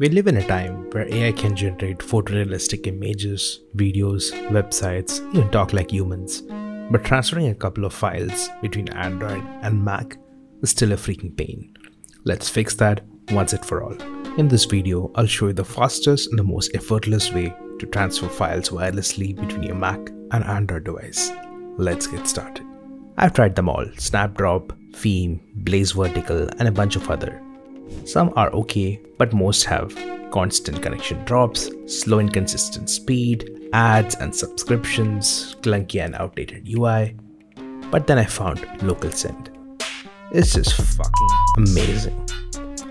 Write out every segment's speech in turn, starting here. We live in a time where AI can generate photorealistic images, videos, websites, even talk like humans. But transferring a couple of files between Android and Mac is still a freaking pain. Let's fix that once and for all. In this video, I'll show you the fastest and the most effortless way to transfer files wirelessly between your Mac and Android device. Let's get started. I've tried them all: Snapdrop, Feem, BlazeVertical, and a bunch of others. Some are okay, but most have constant connection drops, slow inconsistent speed, ads and subscriptions, clunky and outdated UI. But then I found LocalSend. It's just fucking amazing.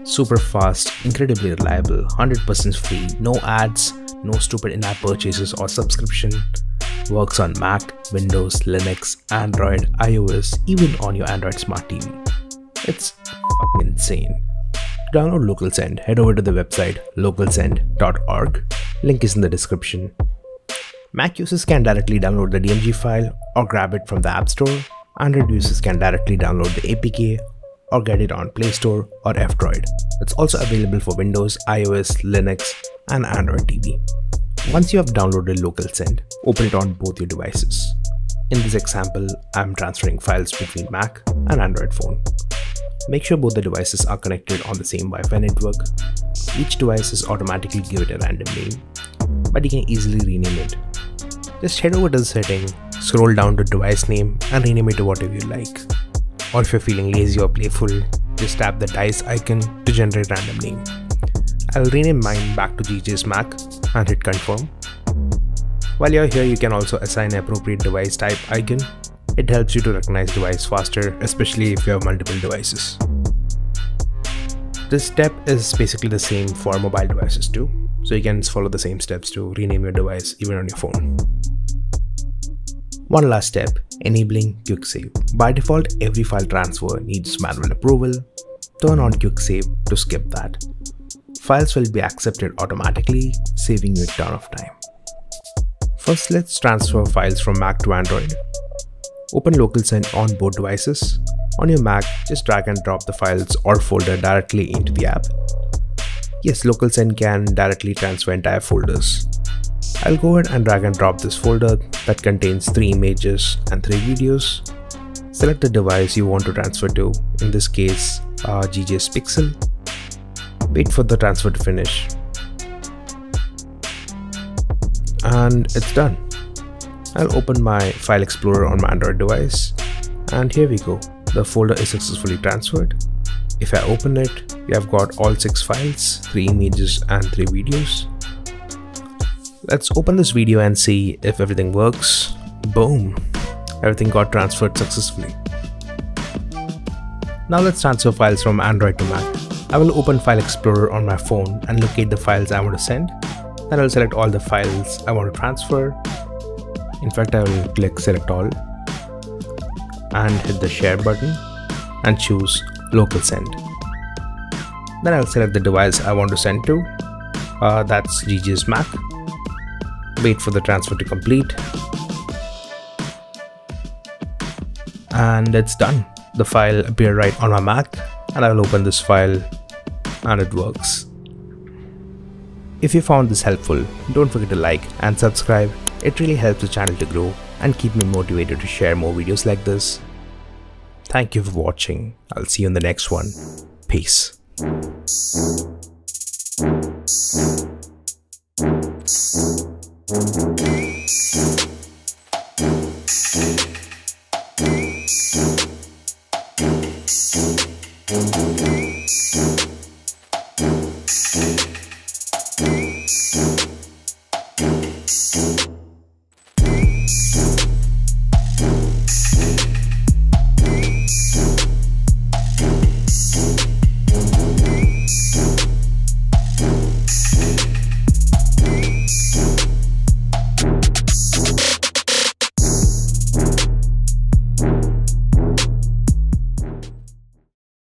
Super fast, incredibly reliable, 100% free, no ads, no stupid in-app purchases or subscription. Works on Mac, Windows, Linux, Android, iOS, even on your Android smart TV. It's fucking insane. To download LocalSend, head over to the website localsend.org. Link is in the description. Mac users can directly download the DMG file or grab it from the App Store. Android users can directly download the APK or get it on Play Store or F-Droid. It's also available for Windows, iOS, Linux, and Android TV. Once you have downloaded LocalSend, open it on both your devices. In this example, I'm transferring files between Mac and Android phone. Make sure both the devices are connected on the same Wi-Fi network. Each device is automatically given a random name, but you can easily rename it. Just head over to the setting, scroll down to device name and rename it to whatever you like. Or if you're feeling lazy or playful, just tap the dice icon to generate random name. I'll rename mine back to GJ's Mac and hit confirm. While you're here, you can also assign an appropriate device type icon. It helps you to recognize device faster, especially if you have multiple devices. This step is basically the same for mobile devices too, so you can follow the same steps to rename your device even on your phone. One last step, enabling Quick Save. By default, every file transfer needs manual approval. Turn on Quick Save to skip that. Files will be accepted automatically, saving you a ton of time. First, let's transfer files from Mac to Android. Open LocalSend on both devices. On your Mac, just drag and drop the files or folder directly into the app. Yes, LocalSend can directly transfer entire folders. I'll go ahead and drag and drop this folder that contains 3 images and 3 videos. Select the device you want to transfer to, in this case GJ's Pixel. Wait for the transfer to finish. And it's done. I'll open my file explorer on my Android device, and here we go. The folder is successfully transferred. If I open it, we have got all 6 files, 3 images and 3 videos. Let's open this video and see if everything works. Boom! Everything got transferred successfully. Now let's transfer files from Android to Mac. I will open File Explorer on my phone and locate the files I want to send. Then I'll select all the files I want to transfer. In fact, I will click select all and hit the share button and choose LocalSend. Then I'll select the device I want to send to, that's GJ's Mac. Wait for the transfer to complete. And it's done. The file appeared right on my Mac, and I'll open this file and it works. If you found this helpful, don't forget to like and subscribe. It really helps the channel to grow and keep me motivated to share more videos like this. Thank you for watching. I'll see you in the next one. Peace.